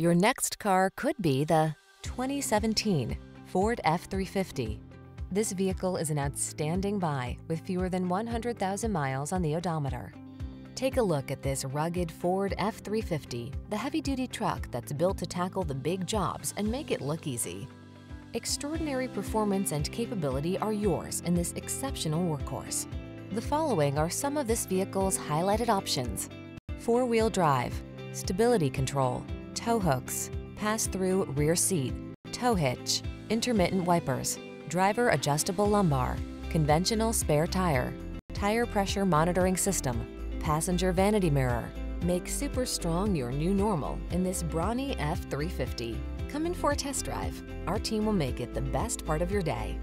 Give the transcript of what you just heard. Your next car could be the 2017 Ford F-350. This vehicle is an outstanding buy with fewer than 100,000 miles on the odometer. Take a look at this rugged Ford F-350, the heavy-duty truck that's built to tackle the big jobs and make it look easy. Extraordinary performance and capability are yours in this exceptional workhorse. The following are some of this vehicle's highlighted options: four-wheel drive, stability control, tow hooks, pass-through rear seat, tow hitch, intermittent wipers, driver adjustable lumbar, conventional spare tire, tire pressure monitoring system, passenger vanity mirror. Make super strong your new normal in this brawny F-350. Come in for a test drive. Our team will make it the best part of your day.